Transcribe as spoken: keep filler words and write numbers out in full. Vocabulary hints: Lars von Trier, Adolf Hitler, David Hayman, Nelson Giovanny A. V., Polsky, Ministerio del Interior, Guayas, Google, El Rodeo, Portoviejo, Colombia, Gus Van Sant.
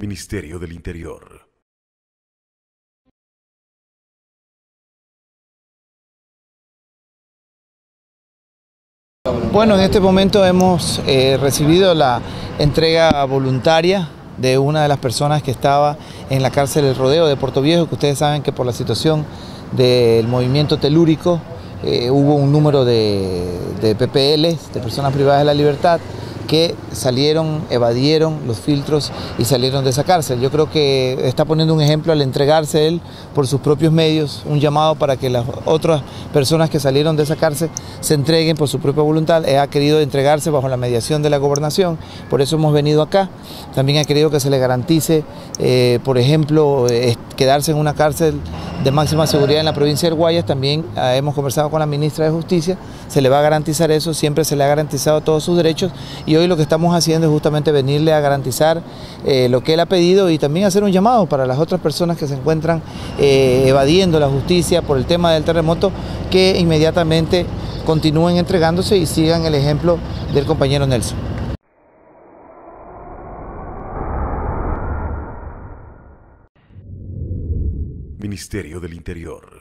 Ministerio del Interior. Bueno, en este momento hemos eh, recibido la entrega voluntaria de una de las personas que estaba en la cárcel El Rodeo de Portoviejo, que ustedes saben que por la situación del movimiento telúrico eh, hubo un número de, de P P Ls, de personas privadas de la libertad, que salieron, evadieron los filtros y salieron de esa cárcel. Yo creo que está poniendo un ejemplo al entregarse él por sus propios medios, un llamado para que las otras personas que salieron de esa cárcel se entreguen por su propia voluntad. Él ha querido entregarse bajo la mediación de la gobernación, por eso hemos venido acá. También ha querido que se le garantice, eh, por ejemplo, eh, quedarse en una cárcel de máxima seguridad en la provincia de Guayas. También eh, hemos conversado con la ministra de Justicia, se le va a garantizar eso, siempre se le ha garantizado todos sus derechos, y hoy lo que estamos haciendo es justamente venirle a garantizar eh, lo que él ha pedido, y también hacer un llamado para las otras personas que se encuentran eh, evadiendo la justicia por el tema del terremoto, que inmediatamente continúen entregándose y sigan el ejemplo del compañero Nelson. Ministerio del Interior.